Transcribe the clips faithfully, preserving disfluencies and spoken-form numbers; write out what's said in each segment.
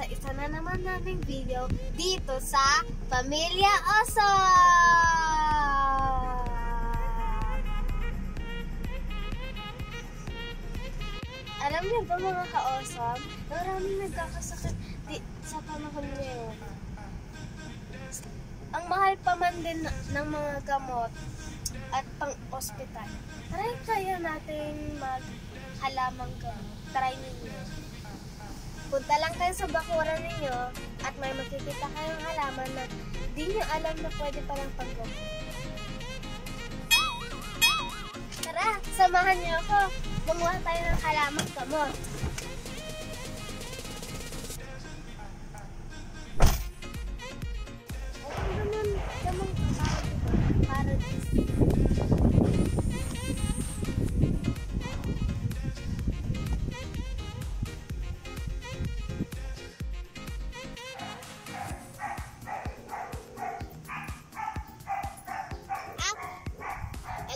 sa isa na naman naming video dito sa Pamilya Awesome! Alam niyo ba mga ka-awesome, maraming nagkakasakit sa panahon ngayon. Ang mahal pa man din ng mga gamot at pang-ospital. Try kaya natin maghalamang gamot. Try ninyo. Punta lang kayo sa bakura ninyo at may makikita kayong halaman na di nyo alam na pwede palang paggamot. Tara, samahan niyo ako. Gumawa tayo ng halamang gamot.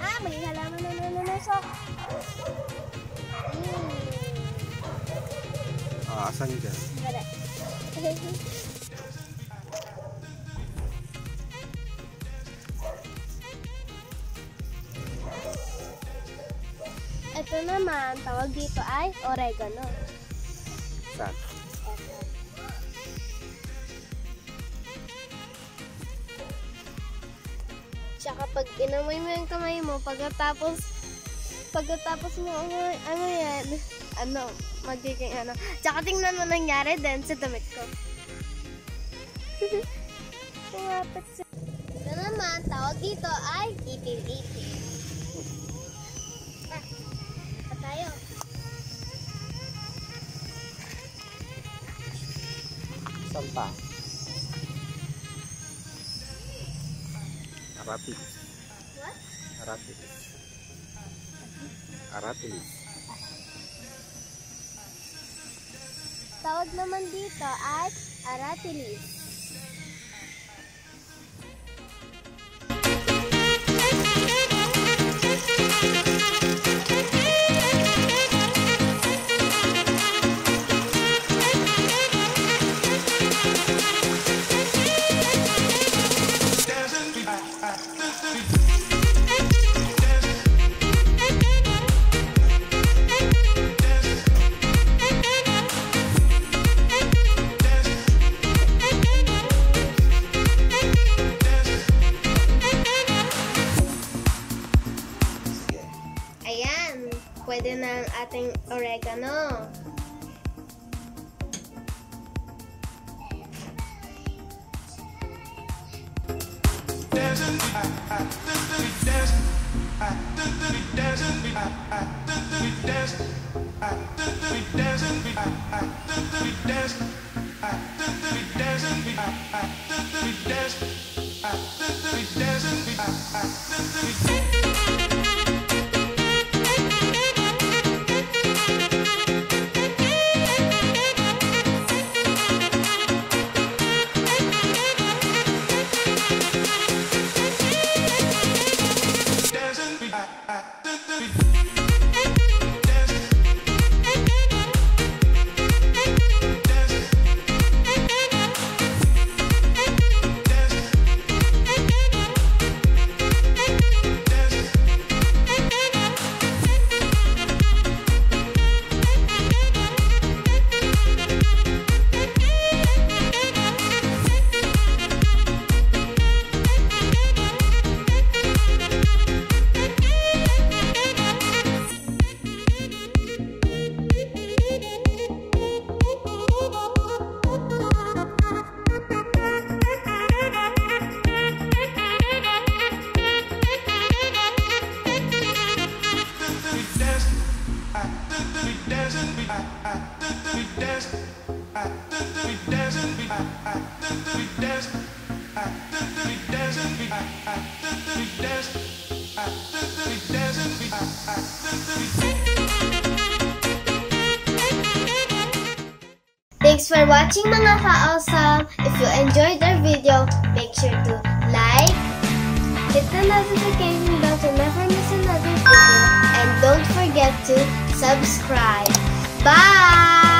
Ah, may halaman na nanunusok. Hmm. Ah, asan ka? Gara. Ito naman, tawag dito ay oregano. Saan? Kapag inamoy mo yung kamay mo, pagkatapos pagkatapos mo umoy, ano yan, ano, magiging ano. Tsaka tingnan mo nangyari din sa damit ko. Tumapit sa... Ito naman, tawag dito ay itil-itil. Ah, pa tayo. Saan pa? Aratil. What? Aratil. Aratil. Tawag naman dito at aratilis. Pwede na ang ating oregano. We dance. Thanks for watching mga ka-awesome. If you enjoyed our video, make sure to like, hit the notification bell to never miss another video, and don't forget to subscribe. Bye!